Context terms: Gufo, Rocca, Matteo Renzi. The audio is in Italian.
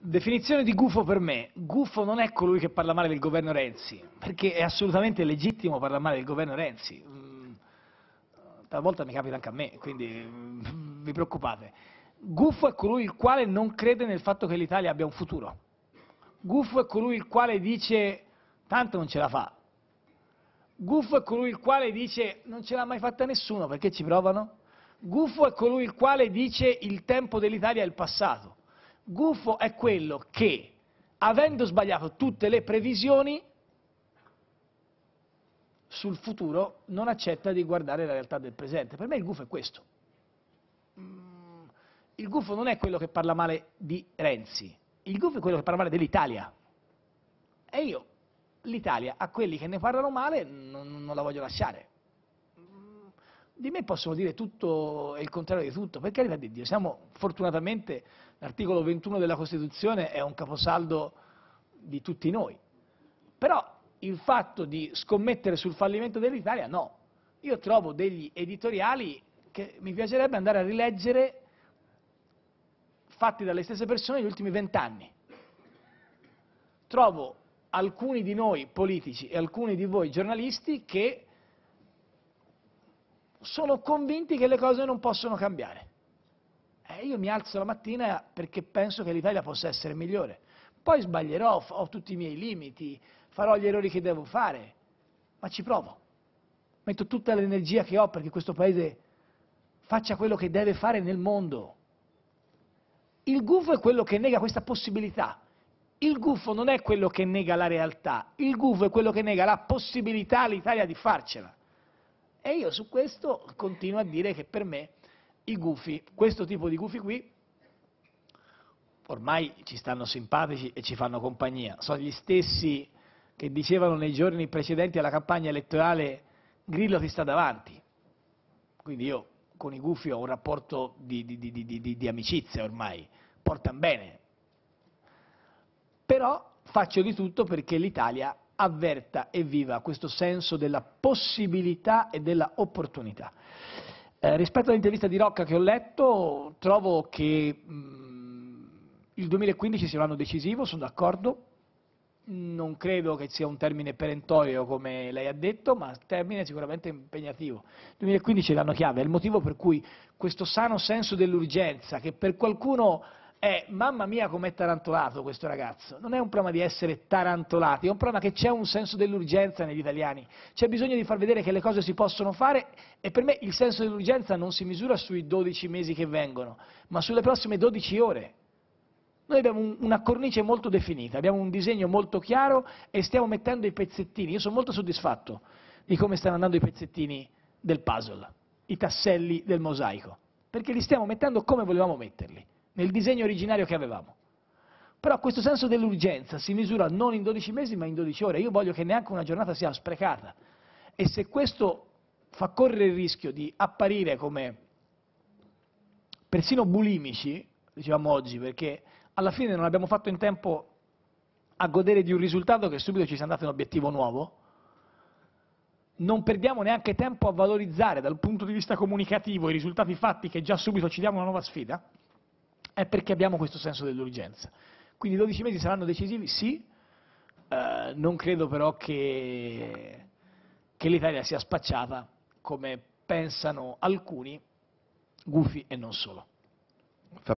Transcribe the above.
Definizione di gufo per me. Gufo non è colui che parla male del governo Renzi, perché è assolutamente legittimo parlare male del governo Renzi. Talvolta mi capita anche a me, quindi vi preoccupate. Gufo è colui il quale non crede nel fatto che l'Italia abbia un futuro. Gufo è colui il quale dice tanto non ce la fa. Gufo è colui il quale dice non ce l'ha mai fatta nessuno, perché ci provano? Gufo è colui il quale dice il tempo dell'Italia è il passato. Gufo è quello che, avendo sbagliato tutte le previsioni sul futuro, non accetta di guardare la realtà del presente. Per me il gufo è questo. Il gufo non è quello che parla male di Renzi, il gufo è quello che parla male dell'Italia. E io, l'Italia, a quelli che ne parlano male, non la voglio lasciare. Di me possono dire tutto e il contrario di tutto, per carità di Dio. Siamo, fortunatamente, l'articolo 21 della Costituzione è un caposaldo di tutti noi. Però il fatto di scommettere sul fallimento dell'Italia, no. Io trovo degli editoriali che mi piacerebbe andare a rileggere, fatti dalle stesse persone negli ultimi 20 anni. Trovo alcuni di noi politici e alcuni di voi giornalisti che sono convinti che le cose non possono cambiare. Io mi alzo la mattina perché penso che l'Italia possa essere migliore. Poi sbaglierò, ho tutti i miei limiti, farò gli errori che devo fare, ma ci provo. Metto tutta l'energia che ho perché questo Paese faccia quello che deve fare nel mondo. Il gufo è quello che nega questa possibilità. Il gufo non è quello che nega la realtà, il gufo è quello che nega la possibilità all'Italia di farcela. E io su questo continuo a dire che per me i gufi, questo tipo di gufi qui, ormai ci stanno simpatici e ci fanno compagnia. Sono gli stessi che dicevano nei giorni precedenti alla campagna elettorale Grillo ti sta davanti. Quindi io con i gufi ho un rapporto di amicizia ormai, portan bene. Però faccio di tutto perché l'Italia avverta e viva questo senso della possibilità e della opportunità. Rispetto all'intervista di Rocca che ho letto, trovo che il 2015 sia un anno decisivo, sono d'accordo, non credo che sia un termine perentorio come lei ha detto, ma termine sicuramente impegnativo. Il 2015 è l'anno chiave, è il motivo per cui questo sano senso dell'urgenza, che per qualcuno è, mamma mia com'è tarantolato questo ragazzo, non è un problema di essere tarantolati, è un problema che c'è un senso dell'urgenza negli italiani, c'è bisogno di far vedere che le cose si possono fare, e per me il senso dell'urgenza non si misura sui 12 mesi che vengono, ma sulle prossime 12 ore. Noi abbiamo una cornice molto definita, abbiamo un disegno molto chiaro e stiamo mettendo i pezzettini. Io sono molto soddisfatto di come stanno andando i pezzettini del puzzle, i tasselli del mosaico, perché li stiamo mettendo come volevamo metterli, nel disegno originario che avevamo. Però questo senso dell'urgenza si misura non in 12 mesi ma in 12 ore. Io voglio che neanche una giornata sia sprecata, e se questo fa correre il rischio di apparire come persino bulimici, diciamo oggi, perché alla fine non abbiamo fatto in tempo a godere di un risultato che subito ci sia andato un obiettivo nuovo, non perdiamo neanche tempo a valorizzare dal punto di vista comunicativo i risultati fatti, che già subito ci diamo una nuova sfida. È perché abbiamo questo senso dell'urgenza. Quindi 12 mesi saranno decisivi, sì, non credo però che l'Italia sia spacciata come pensano alcuni, gufi e non solo.